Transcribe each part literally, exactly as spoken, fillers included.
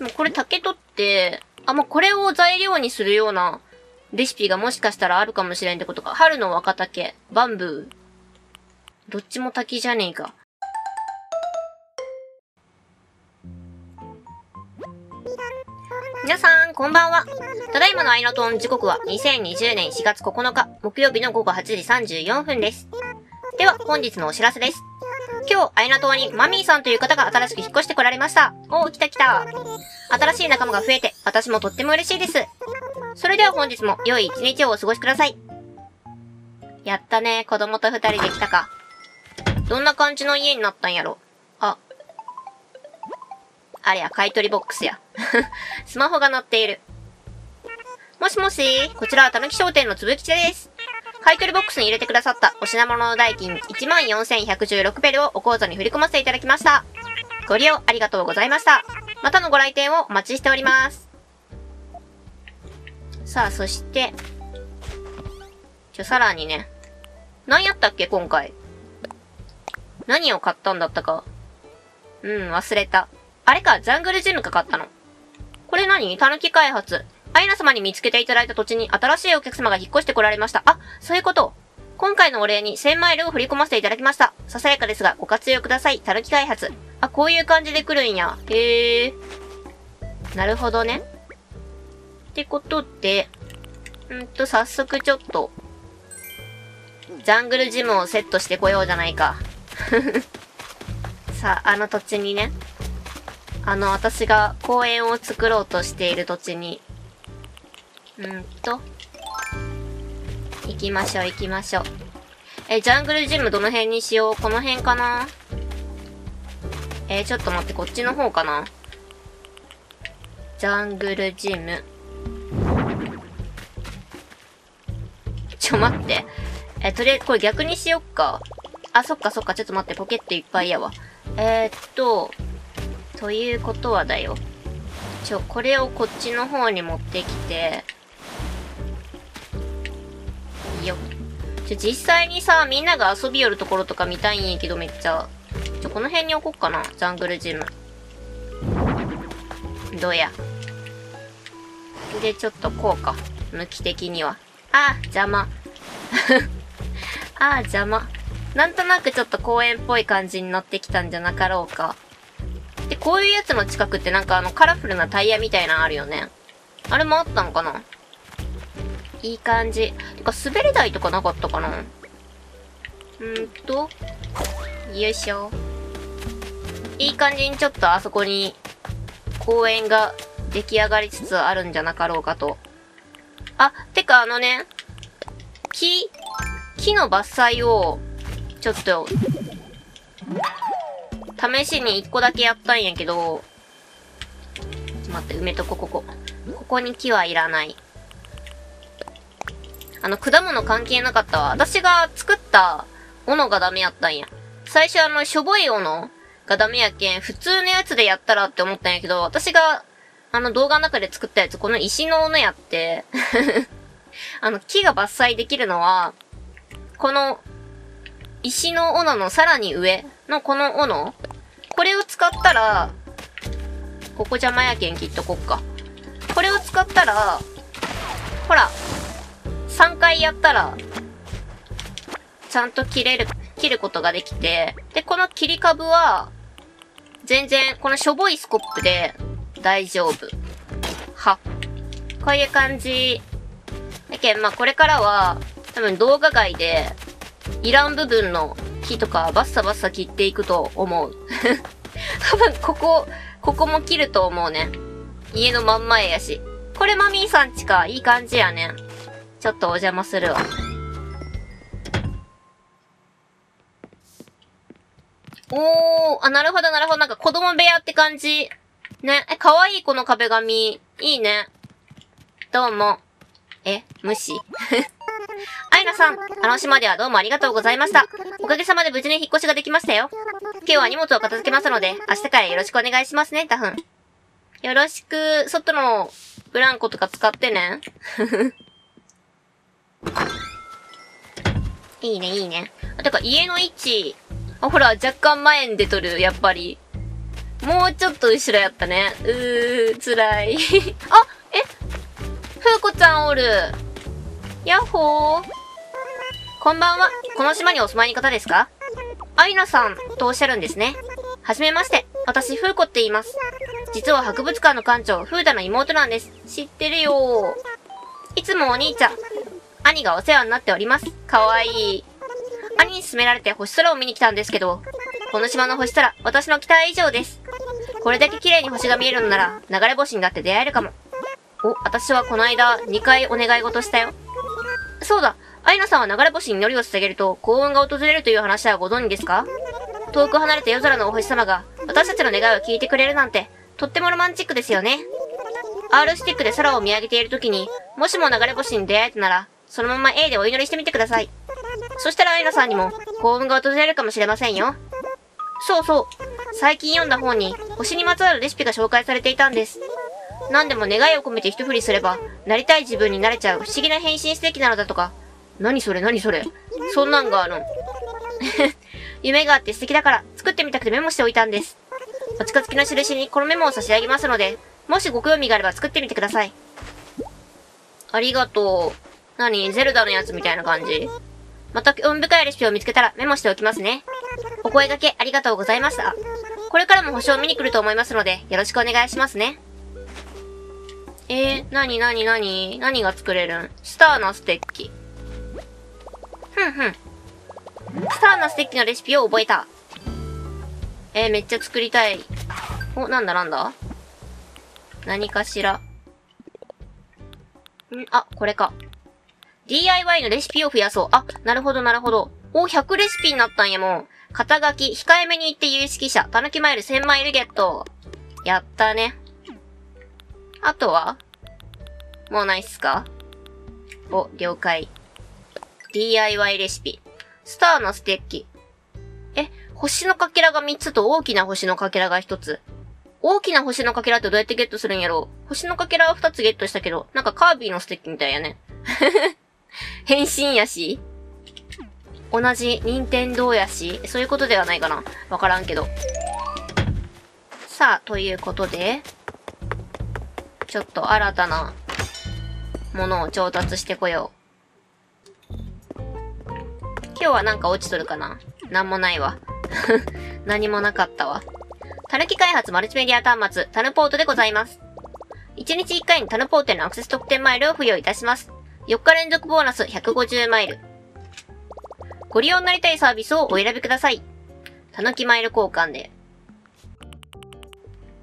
でもこれ竹取って、あ、もうこれを材料にするようなレシピがもしかしたらあるかもしれんってことか。春の若竹、バンブー。どっちも滝じゃねえか。皆さん、こんばんは。ただいまのアイノトーン時刻はにせんにじゅうねんしがつここのか、木曜日のごごはちじさんじゅうよんぷんです。では、本日のお知らせです。今日、アイナ島にマミーさんという方が新しく引っ越してこられました。おー、来た来た。新しい仲間が増えて、私もとっても嬉しいです。それでは本日も良い一日をお過ごしください。やったね、子供と二人で来たか。どんな感じの家になったんやろ。あ。あれや、買い取りボックスや。スマホが鳴っている。もしもし、こちらはたぬき商店のつぶきちです。買い取りボックスに入れてくださったお品物の代金 いちまんよんせんひゃくじゅうろく ベルをお口座に振り込ませていただきました。ご利用ありがとうございました。またのご来店をお待ちしております。さあ、そして、ちょ、さらにね、何やったっけ、今回。何を買ったんだったか。うん、忘れた。あれか、ジャングルジムかかったの。これ何？たぬき開発。アイナ様に見つけていただいた土地に新しいお客様が引っ越してこられました。あ、そういうこと。今回のお礼にせんマイルを振り込ませていただきました。ささやかですがご活用ください。たぬき開発。あ、こういう感じで来るんや。へえ。なるほどね。ってことで、んーと、早速ちょっと、ジャングルジムをセットしてこようじゃないか。さあ、あの土地にね、あの、私が公園を作ろうとしている土地に、うんと、行きましょう、行きましょう。え、ジャングルジムどの辺にしよう？この辺かな？えー、ちょっと待って、こっちの方かな？ジャングルジム。ちょ、待って。え、とりあえず、これ逆にしよっか。あ、そっかそっか、ちょっと待って、ポケットいっぱいやわ。えー、っと、ということはだよ。ちょ、これをこっちの方に持ってきて。よっ。ちょ、実際にさ、みんなが遊び寄るところとか見たいんやけど、めっちゃ。ちょ、この辺に置こっかな。ジャングルジム。どうや。で、ちょっとこうか。向き的には。あー、邪魔。あー、邪魔。なんとなくちょっと公園っぽい感じになってきたんじゃなかろうか。で、こういうやつの近くってなんかあのカラフルなタイヤみたいなのあるよね。あれもあったのかな？いい感じ。てか滑り台とかなかったかな？んーと。よいしょ。いい感じにちょっとあそこに公園が出来上がりつつあるんじゃなかろうかと。あ、てかあのね、木、木の伐採をちょっと、試しに一個だけやったんやけど、ちょっと待って、埋めとこ、ここ。ここに木はいらない。あの、果物関係なかったわ。私が作った斧がダメやったんや。最初あの、しょぼい斧がダメやけん、普通のやつでやったらって思ったんやけど、私が、あの動画の中で作ったやつ、この石の斧やって、あの、木が伐採できるのは、この、石の斧のさらに上のこの斧、これを使ったら、ここ邪魔やけん切っとこっか。これを使ったら、ほら、さんかいやったら、ちゃんと切れる、切ることができて、で、この切り株は、全然、このしょぼいスコップで大丈夫。は。こういう感じ。だけん、まあこれからは、多分動画外で、いらん部分の木とかバッサバッサ切っていくと思う。多分ここ、ここも切ると思うね。家の真ん前やし。これマミーさんちか。いい感じやね。ちょっとお邪魔するわ。おー、あ、なるほどなるほど。なんか子供部屋って感じ。ね。え、かわいいこの壁紙。いいね。どうも。え、無視？アイナさん、あの島ではどうもありがとうございました。おかげさまで無事に引っ越しができましたよ。今日は荷物を片付けますので、明日からよろしくお願いしますね、タフン。よろしく、外のブランコとか使ってね。いいね、いいね。てか、家の位置。あ、ほら、若干前に出とる、やっぱり。もうちょっと後ろやったね。うー、つらい。あ、え、ふうこちゃんおる。やっほー。こんばんは。この島にお住まいの方ですか？アイナさんとおっしゃるんですね。はじめまして。私、フーコって言います。実は博物館の館長、フーダの妹なんです。知ってるよー。いつもお兄ちゃん、兄がお世話になっております。かわいい。兄に勧められて星空を見に来たんですけど、この島の星空、私の期待以上です。これだけ綺麗に星が見えるのなら、流れ星になって出会えるかも。お、私はこの間、にかいお願い事したよ。そうだ、アイナさんは流れ星に祈りを捧げると幸運が訪れるという話はご存知ですか？遠く離れた夜空のお星様が私たちの願いを聞いてくれるなんてとってもロマンチックですよね。R スティックで空を見上げている時にもしも流れ星に出会えたならそのまま A でお祈りしてみてください。そしたらアイナさんにも幸運が訪れるかもしれませんよ。そうそう。最近読んだ本に星にまつわるレシピが紹介されていたんです。何でも願いを込めて一振りすればなりたい自分になれちゃう不思議な変身ステーキなのだとか。何それ何それ。そんなんがあるの。夢があって素敵だから作ってみたくてメモしておいたんです。お近づきの印にこのメモを差し上げますので、もしご興味があれば作ってみてください。ありがとう。何ゼルダのやつみたいな感じ。また興味深いレシピを見つけたらメモしておきますね。お声掛けありがとうございました。これからも星を見に来ると思いますので、よろしくお願いしますね。えー、なになになに何が作れるん？スターのステッキ。ふんふん。スターのステッキのレシピを覚えた。えー、めっちゃ作りたい。お、なんだなんだ？何かしら。ん、あ、これか。ディーアイワイ のレシピを増やそう。あ、なるほどなるほど。お、ひゃくレシピになったんやもう。肩書き、控えめに言って有識者。たぬきマイルせんマイルゲット。やったね。あとは？もうないっすか？お、了解。ディーアイワイ レシピ。スターのステッキ。え、星のかけらがみっつと大きな星のかけらがひとつ。大きな星のかけらってどうやってゲットするんやろう？星のかけらはふたつゲットしたけど、なんかカービィのステッキみたいやね。変身やし。同じ任天堂やし。そういうことではないかな。わからんけど。さあ、ということで、ちょっと新たなものを調達してこよう。今日はなんか落ちとるかな？なんもないわ。何もなかったわ。たぬき開発マルチメディア端末、タヌポートでございます。いちにちいっかいにタヌポートへのアクセス特典マイルを付与いたします。よっか連続ボーナスひゃくごじゅうマイル。ご利用になりたいサービスをお選びください。たぬきマイル交換で。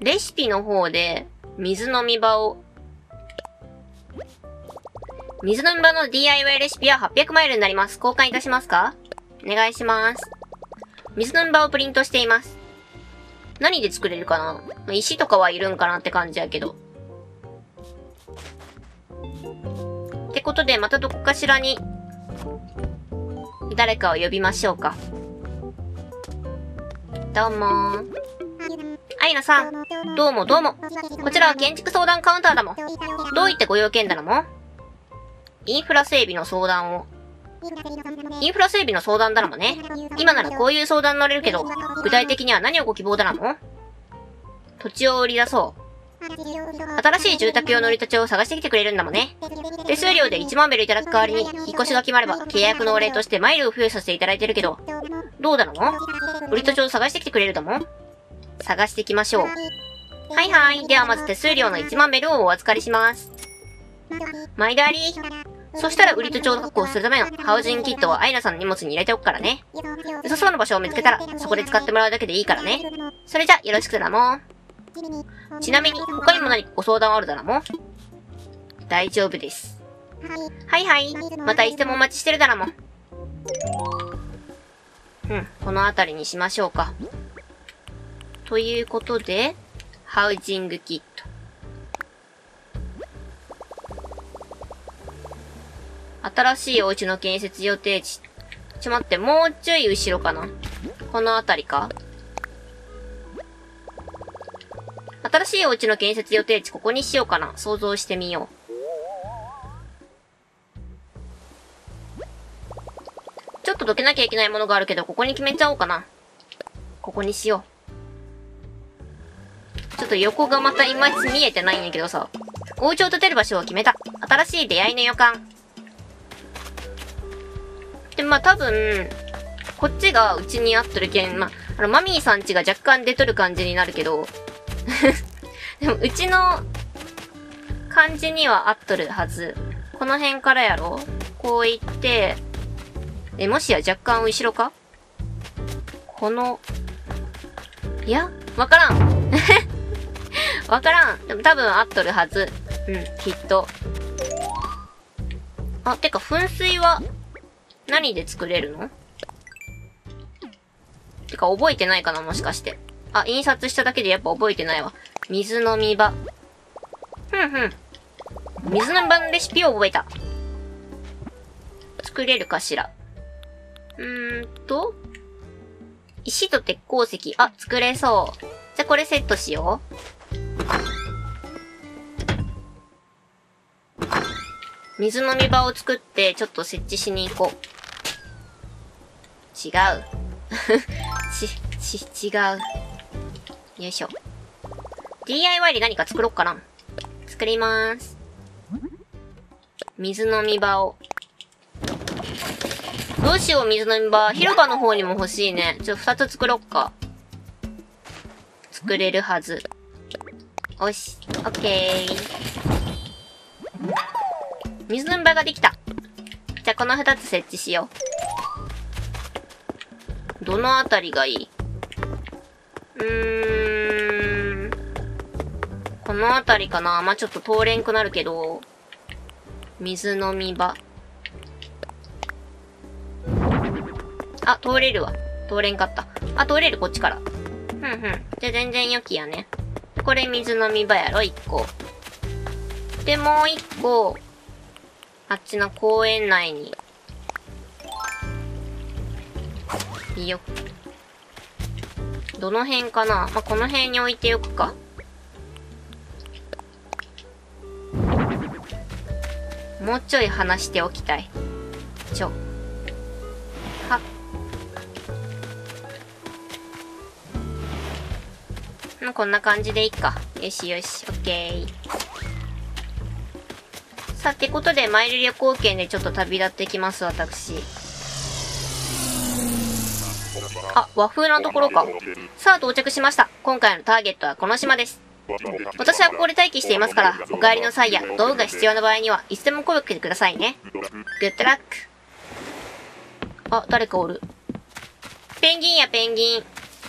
レシピの方で、水飲み場を。水飲み場の ディーアイワイ レシピははっぴゃくマイルになります。交換いたしますか？お願いします。水飲み場をプリントしています。何で作れるかな？石とかはいるんかなって感じやけど。ってことで、またどこかしらに、誰かを呼びましょうか。どうもー。アイナさん、どうもどうも。こちらは建築相談カウンターだもん。どういってご用件だのも？インフラ整備の相談を。インフラ整備の相談だらもね。今ならこういう相談に乗れるけど、具体的には何をご希望だらも？土地を売り出そう。新しい住宅用の売り立ちを探してきてくれるんだもんね。手数料でいちまんベルいただく代わりに、引っ越しが決まれば契約のお礼としてマイルを付与させていただいてるけど、どうだろう？売り立ちを探してきてくれるだもん？探してきましょう。はいはい。ではまず手数料のいちまんベルをお預かりします。毎度あり。そしたら、売り手帳を確保するためのハウジングキットをアイナさんの荷物に入れておくからね。良さそうな場所を見つけたら、そこで使ってもらうだけでいいからね。それじゃ、よろしくだもん。ちなみに、他にも何かご相談あるだらもん？大丈夫です。はいはい。またいつでもお待ちしてるだらもん。うん、この辺りにしましょうか。ということで、ハウジングキット。新しいお家の建設予定地。ちょ待って、もうちょい後ろかな。この辺りか。新しいお家の建設予定地、ここにしようかな。想像してみよう。ちょっとどけなきゃいけないものがあるけど、ここに決めちゃおうかな。ここにしよちょっと横がまたいまいち見えてないんやけどさ。お家を建てる場所を決めた。新しい出会いの予感。で、まあ多分、こっちがうちに合っとるけん、まあ、あの、マミーさん家が若干出とる感じになるけど、でもうちの感じには合っとるはず。この辺からやろ？こう行って、え、もしや若干後ろか？この、いや、わからん。わからん。でも多分合っとるはず。うん、きっと。あ、てか噴水は何で作れるの？てか覚えてないかな、もしかして。あ、印刷しただけでやっぱ覚えてないわ。水飲み場。ふんふん。水飲み場のレシピを覚えた。作れるかしら。うーんと。石と鉄鉱石。あ、作れそう。じゃあこれセットしよう。水飲み場を作って、ちょっと設置しに行こう。違う。ち、ち、違う。よいしょ。ディーアイワイ で何か作ろっかな。作りまーす。水飲み場を。どうしよう、水飲み場。広場の方にも欲しいね。ちょっと二つ作ろっか。作れるはず。おし、オッケー。水飲み場ができた。じゃあこの二つ設置しよう。どのあたりがいいうーん。このあたりかな。まあ、ちょっと通れんくなるけど。水飲み場。あ、通れるわ。通れんかった。あ、通れる、こっちから。うんうん。じゃ、全然良きやね。これ水飲み場やろ、一個。で、もう一個、あっちの公園内に。いいよ。どの辺かな？まあ、この辺に置いておくか。もうちょい離しておきたい。ちょ。こんな感じでいいか。よしよし、オッケー。さあ、ってことで、マイル旅行券でちょっと旅立ってきます、私。あ、和風のところか。さあ、到着しました。今回のターゲットはこの島です。私はここで待機していますから、お帰りの際や道具が必要な場合には、いつでも声をかけてくださいね。グッドラック。あ、誰かおる。ペンギンやペンギン。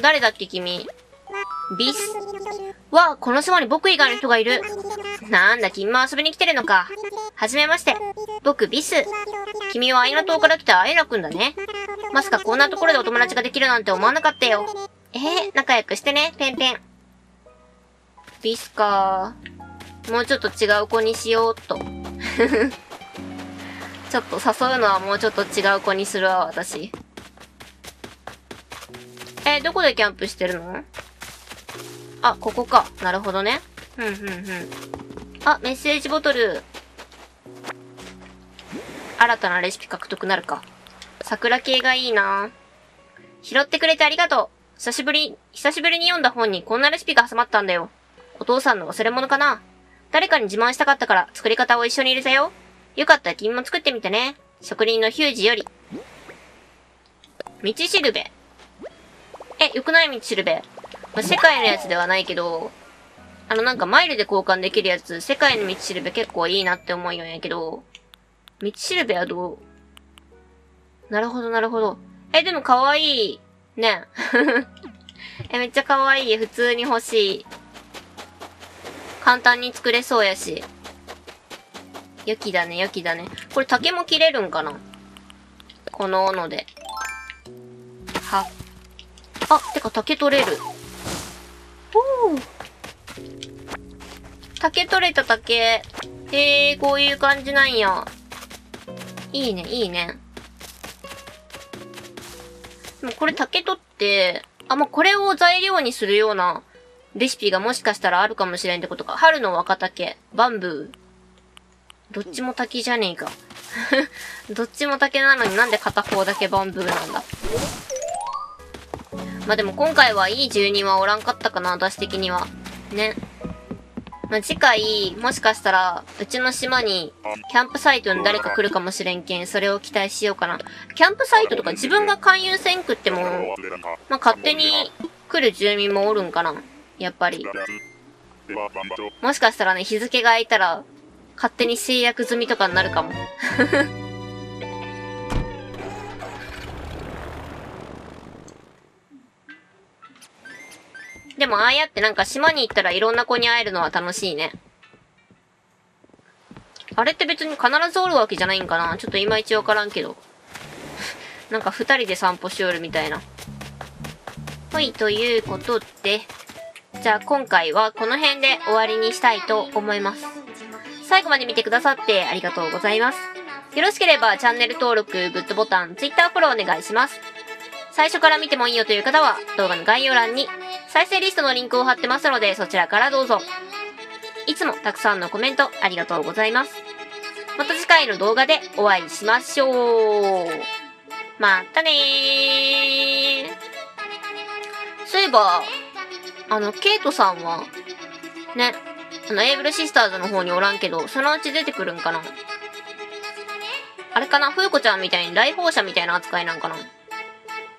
誰だっけ、君。ビス。わあ、この島に僕以外の人がいる。なんだ、君も遊びに来てるのか。はじめまして。僕、ビス。君はアイナ島から来たアイナくんだね。まさかこんなところでお友達ができるなんて思わなかったよ。ええー、仲良くしてね、ペンペン。ビスかー。もうちょっと違う子にしようっと。ちょっと誘うのはもうちょっと違う子にするわ、私。えー、どこでキャンプしてるの？あ、ここか。なるほどね。ふんふんふん。あ、メッセージボトル。新たなレシピ獲得なるか。桜系がいいな。拾ってくれてありがとう。久しぶり、久しぶりに読んだ本にこんなレシピが挟まったんだよ。お父さんの忘れ物かな。誰かに自慢したかったから作り方を一緒に入れたよ。よかったら君も作ってみてね。職人のヒュージより。道しるべ。え、よくない道しるべ。まあ、世界のやつではないけど、あのなんかマイルで交換できるやつ、世界の道しるべ結構いいなって思うんやけど、道しるべはどう？なるほどなるほど。え、でもかわいい。ねえ。え、めっちゃかわいい。普通に欲しい。簡単に作れそうやし。良きだね、良きだね。これ竹も切れるんかな？この斧で。は。あ、てか竹取れる。竹取れた竹。へえ、こういう感じなんや。いいね、いいね。でもこれ竹取って、あ、もうこれを材料にするようなレシピがもしかしたらあるかもしれんってことか。春の若竹、バンブー。どっちも竹じゃねえか。どっちも竹なのになんで片方だけバンブーなんだ。まあでも今回はいい住人はおらんかったかな、私的には。ね。まあ、次回、もしかしたら、うちの島に、キャンプサイトに誰か来るかもしれんけん、それを期待しようかな。キャンプサイトとか自分が勧誘せんくっても、まあ、勝手に来る住民もおるんかな。やっぱり。もしかしたらね、日付が空いたら、勝手に制約済みとかになるかも。でもああやってなんか島に行ったらいろんな子に会えるのは楽しいね。あれって別に必ずおるわけじゃないんかな。ちょっといまいちわからんけど。なんか二人で散歩しおるみたいな。ほい、ということで。じゃあ今回はこの辺で終わりにしたいと思います。最後まで見てくださってありがとうございます。よろしければチャンネル登録、グッドボタン、Twitter フォローお願いします。最初から見てもいいよという方は動画の概要欄に再生リストのリンクを貼ってますので、そちらからどうぞ。いつもたくさんのコメントありがとうございます。また次回の動画でお会いしましょう。またねー。そういえば、あの、ケイトさんは、ね、あの、エイブルシスターズの方におらんけど、そのうち出てくるんかな。あれかな、フーコちゃんみたいに来訪者みたいな扱いなんかな。